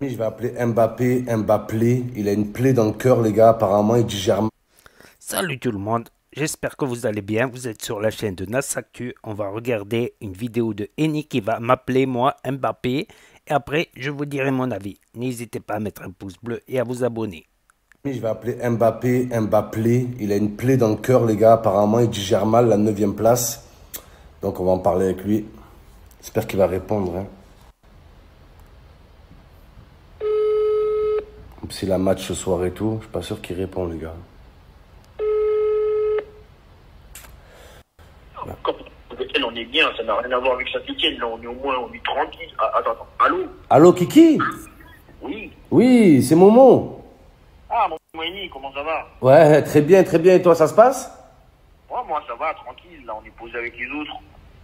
Je vais appeler Mbappé, Mbappé, il a une plaie dans le cœur les gars, apparemment il digère. Salut tout le monde, j'espère que vous allez bien, vous êtes sur la chaîne de Nas Actu, on va regarder une vidéo de Henni qui va m'appeler moi Mbappé, et après je vous dirai mon avis, n'hésitez pas à mettre un pouce bleu et à vous abonner. Je vais appeler Mbappé, Mbappé, il a une plaie dans le cœur les gars, apparemment il digère mal la 9e place, donc on va en parler avec lui, j'espère qu'il va répondre. Hein. C'est la match ce soir et tout, je suis pas sûr qu'il répond les gars. On est bien, ça n'a rien à voir avec Saint-Étienne, on est au moins, on est tranquille. Attends, allô? Allô Kiki? Oui. Oui, c'est Momo. Ah Momo Henni, comment ça va? Ouais, très bien, et toi ça se passe? Ouais, moi ça va, tranquille, là on est posé avec les autres,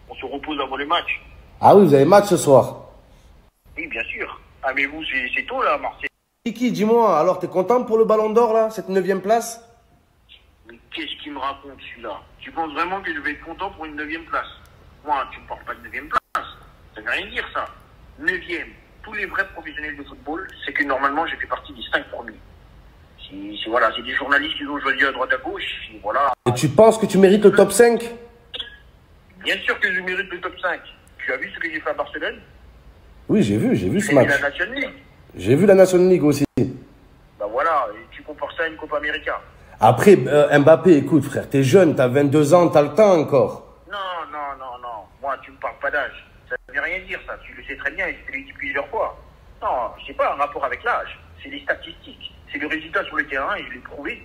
on se repose avant les matchs. Ah oui, vous avez match ce soir? Oui, bien sûr. Ah mais vous, c'est tôt là, Marseille. Kiki, dis-moi, alors t'es content pour le Ballon d'Or là, cette 9e place? Mais qu'est-ce qu'il me raconte celui-là? Tu penses vraiment que je vais être content pour une 9e place? Moi, tu ne parles pas de 9e place. Ça ne veut rien dire ça. 9e, tous les vrais professionnels de football, c'est que normalement j'ai fait partie des 5 premiers. Voilà, c'est des journalistes qui ont choisi à droite à gauche. Et voilà. Et tu penses que tu mérites le top 5? Bien sûr que je mérite le top 5. Tu as vu ce que j'ai fait à Barcelone? Oui, j'ai vu ce match. La Nation League. J'ai vu la Nation League aussi. Bah voilà, et tu compares ça à une Copa América. Après, Mbappé, écoute frère, t'es jeune, t'as 22 ans, t'as le temps encore. Non. Moi, tu me parles pas d'âge. Ça ne veut rien dire ça, tu le sais très bien et je te l'ai dit plusieurs fois. Non, c'est pas un rapport avec l'âge, c'est les statistiques. C'est le résultat sur le terrain et je l'ai prouvé.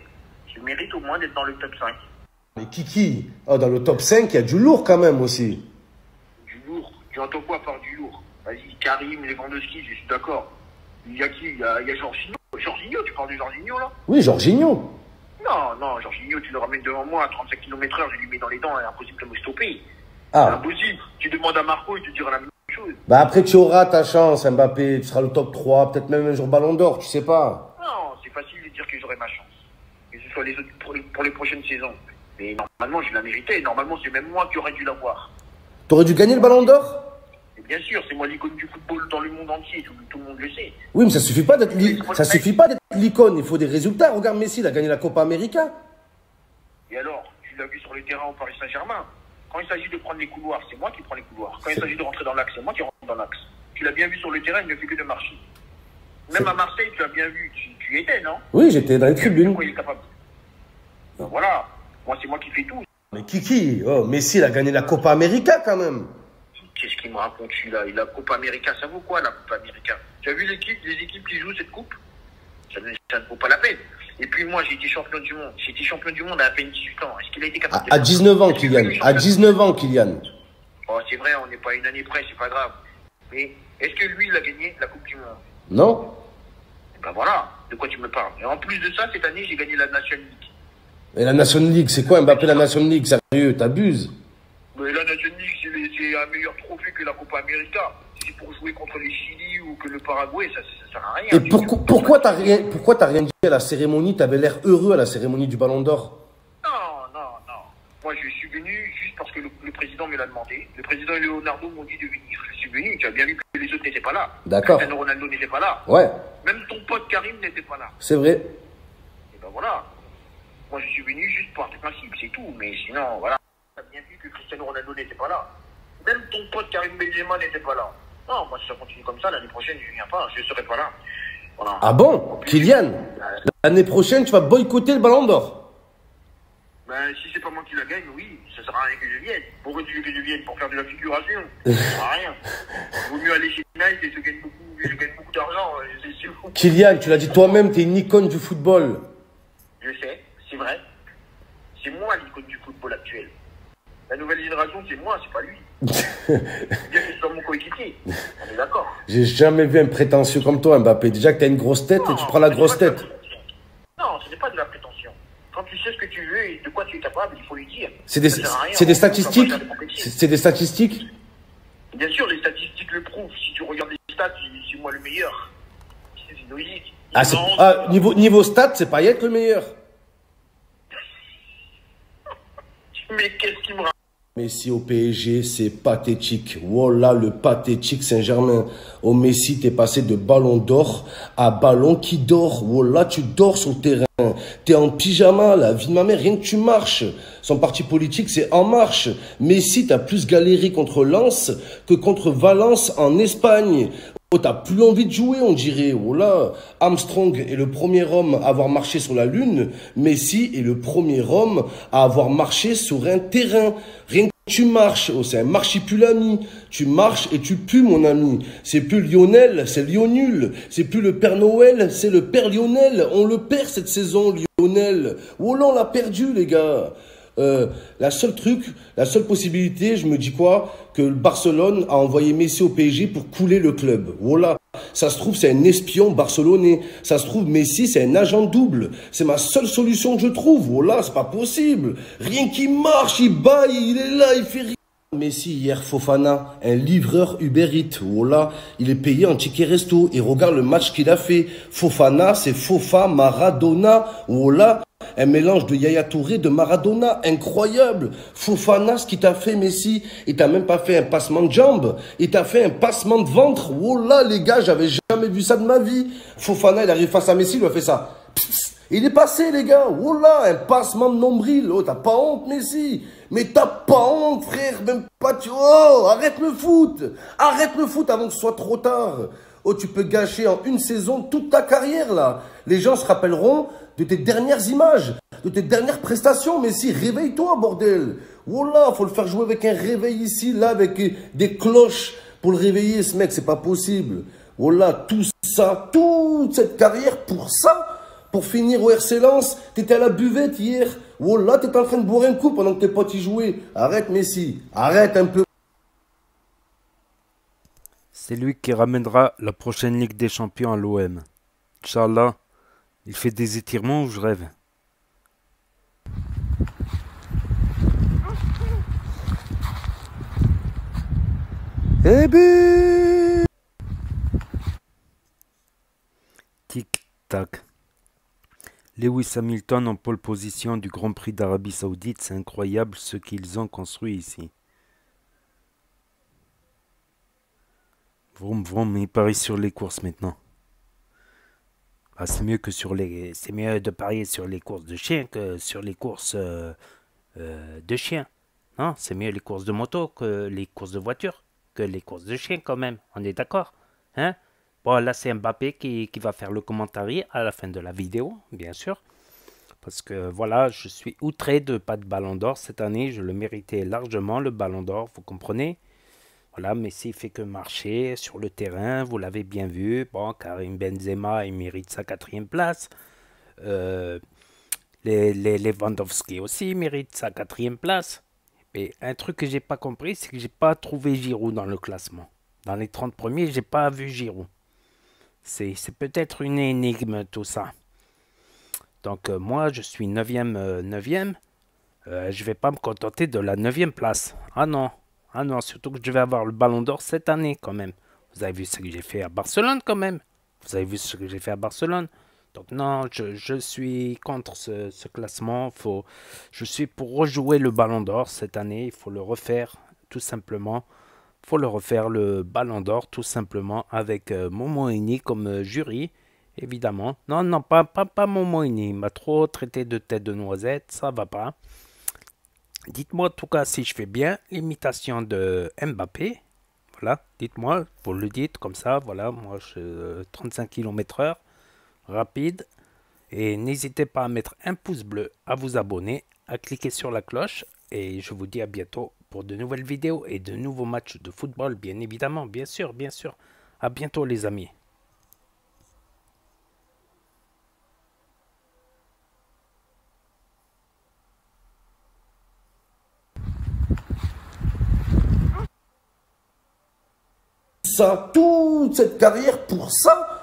Je mérite au moins d'être dans le top 5. Mais Kiki, oh, dans le top 5, il y a du lourd quand même aussi. Du lourd? Tu entends quoi par du lourd? Vas-y, Karim, Lewandowski, je suis d'accord. Il y a qui? Il y a Jorginho. Jorginho, tu parles de Jorginho là? Oui, Jorginho. Non, Jorginho, tu le ramènes devant moi à 35 km/h, je lui mets dans les dents, impossible de me stopper. Ah. Impossible. Tu demandes à Marco, il te dira la même chose. Bah après, tu auras ta chance, Mbappé, tu seras le top 3, peut-être même un jour Ballon d'Or, tu sais pas. Non, c'est facile de dire que j'aurai ma chance. Que ce soit les autres pour les prochaines saisons. Mais normalement, je la méritais. Normalement, c'est même moi qui aurais dû l'avoir. T'aurais dû gagner le Ballon d'Or? Bien sûr, c'est moi l'icône du football dans le monde entier, tout le monde le sait. Oui, mais ça suffit pas d'être l'icône, il faut des résultats. Regarde Messi, il a gagné la Copa América. Et alors, tu l'as vu sur le terrain au Paris Saint-Germain. Quand il s'agit de prendre les couloirs, c'est moi qui prends les couloirs. Quand il s'agit de rentrer dans l'axe, c'est moi qui rentre dans l'axe. Tu l'as bien vu sur le terrain, il ne fait que de marcher. Même à Marseille, tu l'as bien vu, tu étais, non? Oui, j'étais dans les tribunes. Ben voilà, moi c'est moi qui fais tout. Mais Kiki, oh, Messi, il a gagné la Copa América quand même. Qu'est-ce qu'il me raconte celui-là? La Coupe América, ça vaut quoi la Coupe América? Tu as vu les équipes qui jouent cette coupe? Ça ne vaut pas la peine. Et puis moi, j'ai été champion du monde. J'ai été champion du monde à peine 18 ans. Est-ce qu'il a été capable de... À 19 ans, Kylian. À 19 ans, Kylian. Oh, c'est vrai, on n'est pas une année près, c'est pas grave. Mais est-ce que lui, il a gagné la Coupe du Monde? Non. Et ben voilà, de quoi tu me parles. Et en plus de ça, cette année, j'ai gagné la Nation League. Mais la Nation League, c'est quoi Mbappé, la Nation League? Sérieux, t'abuses? Mais la Nation League, c'est un meilleur trophée que la Copa América. C'est pour jouer contre les Chili ou que le Paraguay, ça sert à rien. Et pourquoi t'as rien dit à la cérémonie? T'avais l'air heureux à la cérémonie du Ballon d'Or. Non. Moi, je suis venu juste parce que le président me l'a demandé. Le président et Leonardo m'ont dit de venir. Je suis venu, tu as bien vu que les autres n'étaient pas là. D'accord. Cristiano Ronaldo n'était pas là. Ouais. Même ton pote Karim n'était pas là. C'est vrai. Et ben voilà. Moi, je suis venu juste pour un principe, c'est tout. Mais sinon, voilà. Bien vu que Cristiano Ronaldo n'était pas là. Même ton pote Karim Benzema n'était pas là. Non, moi si ça continue comme ça, l'année prochaine je viens pas, je serai pas là. Voilà. Ah bon, plus, Kylian, l'année prochaine tu vas boycotter le Ballon d'Or? Ben si c'est pas moi qui la gagne, oui, ça sert à rien que je vienne. Pourquoi tu veux que je vienne? Pour faire de la figuration? Ça sert à rien. Vaut mieux aller chez Nike et je gagne beaucoup d'argent. Kylian, tu l'as dit toi-même, t'es une icône du football. Je sais, c'est vrai. C'est moi l'icône du football actuel. La nouvelle génération, c'est moi, c'est pas lui. Bien que ce soit mon coéquipier. On est d'accord. J'ai jamais vu un prétentieux comme toi, Mbappé. Déjà que t'as une grosse tête et tu prends la grosse tête. Non, ce n'est pas de la prétention. Quand tu sais ce que tu veux et de quoi tu es capable, il faut lui dire. C'est des statistiques? C'est des statistiques? Bien sûr, les statistiques le prouvent. Si tu regardes les stats, c'est moi le meilleur. C'est logique. Ah, niveau stats, c'est Payet le meilleur. Mais qu'est-ce qui me raconte? Messi au PSG, c'est pathétique. Voilà le pathétique Saint-Germain. Au Messi, t'es passé de ballon d'or à ballon qui dort. Voilà, tu dors sur le terrain. T'es en pyjama, la vie de ma mère, rien que tu marches. Son parti politique, c'est En Marche. Messi, t'as plus galéré contre Lens que contre Valence en Espagne. Oh, t'as plus envie de jouer, on dirait. Oh là, Armstrong est le premier homme à avoir marché sur la Lune. Messi est le premier homme à avoir marché sur un terrain. Rien que tu marches, oh, c'est un marchipulami. Tu marches et tu pues, mon ami. C'est plus Lionel, c'est Lionul. C'est plus le Père Noël, c'est le Père Lionel. On le perd cette saison, Lionel. Oh là, on l'a perdu, les gars. La seule possibilité, je me dis quoi? Que Barcelone a envoyé Messi au PSG pour couler le club. Voilà. Ça se trouve, c'est un espion barcelonais. Ça se trouve, Messi, c'est un agent double. C'est ma seule solution que je trouve. Voilà, c'est pas possible. Rien qui marche, il baille, il est là, il fait rien. Messi, hier, Fofana, un livreur Uber Eats. Voilà, il est payé en ticket resto. Et regarde le match qu'il a fait. Fofana, c'est Fofa Maradona. Voilà. Un mélange de Yaya Touré, de Maradona, incroyable. Fofana, ce qu'il t'a fait, Messi, il t'a même pas fait un passement de jambes, il t'a fait un passement de ventre. Oh là, les gars, j'avais jamais vu ça de ma vie. Fofana, il arrive face à Messi, il lui a fait ça. Il est passé, les gars. Oh là, un passement de nombril. Oh, t'as pas honte, Messi. Mais t'as pas honte, frère, même pas. Oh, arrête le foot. Arrête le foot avant que ce soit trop tard. Oh, tu peux gâcher en une saison toute ta carrière, là. Les gens se rappelleront de tes dernières images, de tes dernières prestations. Mais si, réveille-toi, bordel. Voilà, faut le faire jouer avec un réveil ici, là, avec des cloches pour le réveiller, ce mec, c'est pas possible. Voilà, tout ça, toute cette carrière pour ça. Pour finir au RC Lens, t'étais à la buvette hier. Voilà, t'étais en train de boire un coup pendant que tes potes y jouaient. Arrête, Messi, arrête un peu. C'est lui qui ramènera la prochaine Ligue des Champions à l'OM. Inch'Allah, il fait des étirements ou je rêve? Et but! Tic-tac. Lewis Hamilton en pole position du Grand Prix d'Arabie Saoudite, c'est incroyable ce qu'ils ont construit ici. Vroom vroom, il parie sur les courses maintenant. Ah, c'est mieux que sur les, c'est mieux de parier sur les courses de chiens que sur les courses de chiens. Non, c'est mieux les courses de moto que les courses de voiture, que les courses de chiens quand même. On est d'accord, hein? Bon, là c'est Mbappé qui va faire le commentaire à la fin de la vidéo, bien sûr. Parce que voilà, je suis outré de pas de Ballon d'Or cette année. Je le méritais largement, le Ballon d'Or, vous comprenez? Voilà, Messi fait que marcher sur le terrain, vous l'avez bien vu. Bon, Karim Benzema, il mérite sa 4e place. Lewandowski aussi mérite sa 4e place. Mais un truc que j'ai pas compris, c'est que j'ai pas trouvé Giroud dans le classement. Dans les 30 premiers, j'ai pas vu Giroud. C'est peut-être une énigme tout ça. Donc moi, je suis 9e. Je vais pas me contenter de la 9e place. Ah non. Ah non, surtout que je vais avoir le Ballon d'Or cette année quand même. Vous avez vu ce que j'ai fait à Barcelone quand même. Vous avez vu ce que j'ai fait à Barcelone. Donc non, je suis contre ce classement. Je suis pour rejouer le Ballon d'Or cette année. Il faut le refaire tout simplement. Il faut le refaire le Ballon d'Or tout simplement avec Mohamed Henni comme jury. Évidemment. Non, non, pas Mohamed Henni. Il m'a trop traité de tête de noisette. Ça va pas. Dites-moi en tout cas si je fais bien l'imitation de Mbappé. Voilà, dites-moi, vous le dites comme ça. Voilà, moi je 35 km/h, rapide. Et n'hésitez pas à mettre un pouce bleu, à vous abonner, à cliquer sur la cloche. Et je vous dis à bientôt pour de nouvelles vidéos et de nouveaux matchs de football, bien évidemment, bien sûr, bien sûr. À bientôt les amis. Toute cette carrière pour ça.